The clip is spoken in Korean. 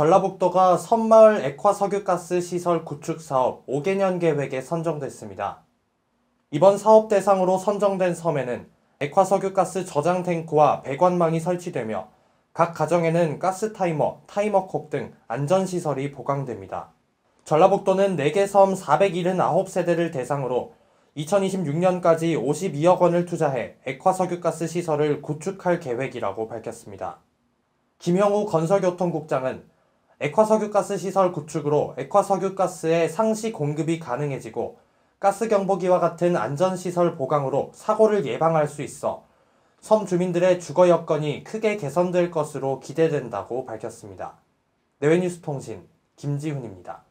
전라북도가 섬마을 액화석유가스 시설 구축사업 5개년 계획에 선정됐습니다. 이번 사업 대상으로 선정된 섬에는 액화석유가스 저장 탱크와 배관망이 설치되며 각 가정에는 가스 타이머, 타이머콕 등 안전시설이 보강됩니다. 전라북도는 4개 섬 479세대를 대상으로 2026년까지 52억 원을 투자해 액화석유가스 시설을 구축할 계획이라고 밝혔습니다. 김형우 건설교통국장은 액화석유가스 시설 구축으로 액화석유가스의 상시 공급이 가능해지고 가스경보기와 같은 안전시설 보강으로 사고를 예방할 수 있어 섬 주민들의 주거 여건이 크게 개선될 것으로 기대된다고 밝혔습니다. 내외뉴스통신 김지훈입니다.